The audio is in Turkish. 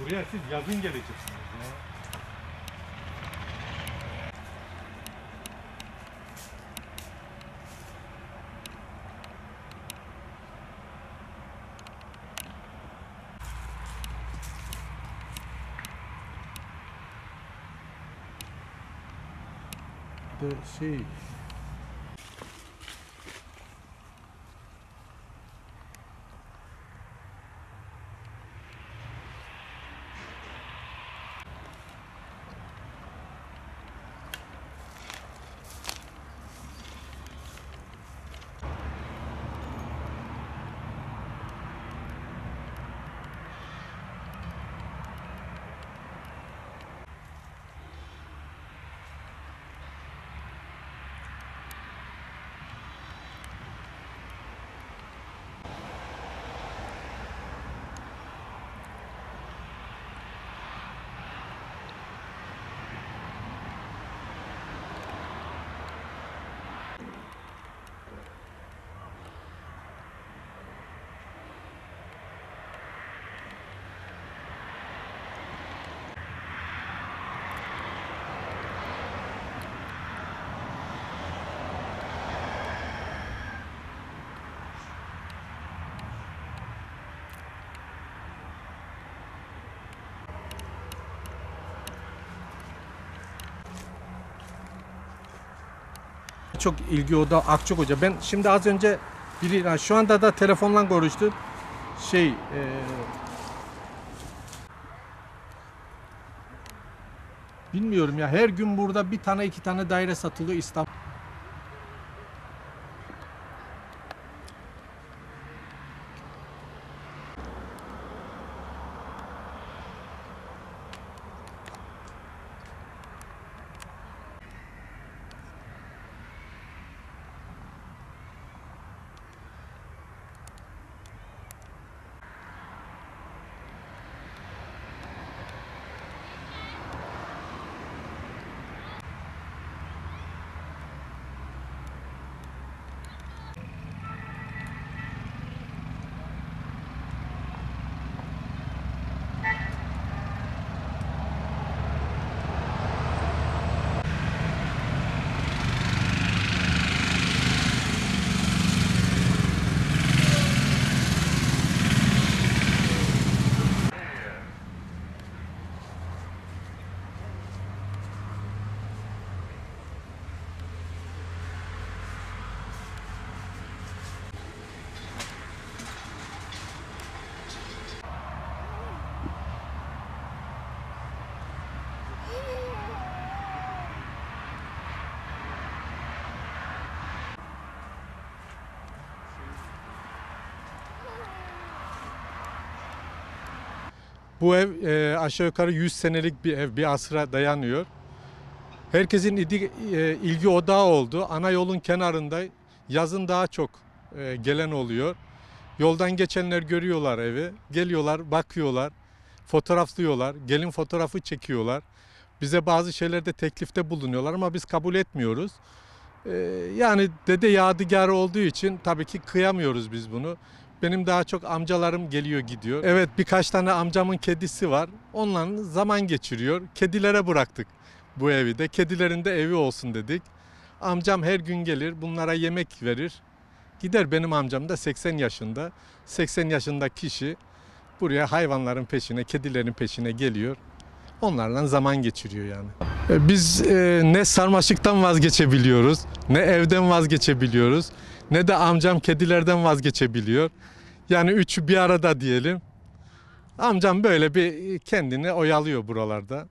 Buraya siz yazın geleceksiniz ya. Şey. Çok ilgi oda Akçakoca. Ben şimdi az önce biri, şu anda da telefonla konuştu. Bilmiyorum ya, her gün burada bir tane iki tane daire satılıyor İstanbul. Bu ev aşağı yukarı 100 senelik bir ev, bir asra dayanıyor. Herkesin ilgi odağı oldu. Ana yolun kenarında yazın daha çok gelen oluyor. Yoldan geçenler görüyorlar evi, geliyorlar, bakıyorlar, fotoğraflıyorlar, gelin fotoğrafı çekiyorlar. Bize bazı şeylerde teklifte bulunuyorlar ama biz kabul etmiyoruz. Yani dede yadigarı olduğu için tabii ki kıyamıyoruz biz bunu. Benim daha çok amcalarım geliyor gidiyor. Evet, birkaç tane amcamın kedisi var. Onunla zaman geçiriyor. Kedilere bıraktık bu evi de. Kedilerin de evi olsun dedik. Amcam her gün gelir, bunlara yemek verir. Gider, benim amcam da 80 yaşında. 80 yaşında kişi buraya hayvanların peşine, kedilerin peşine geliyor. Onlarla zaman geçiriyor yani. Biz ne sarmaşıktan vazgeçebiliyoruz, ne evden vazgeçebiliyoruz, ne de amcam kedilerden vazgeçebiliyor. Yani üçü bir arada diyelim. Amcam böyle bir kendini oyalıyor buralarda.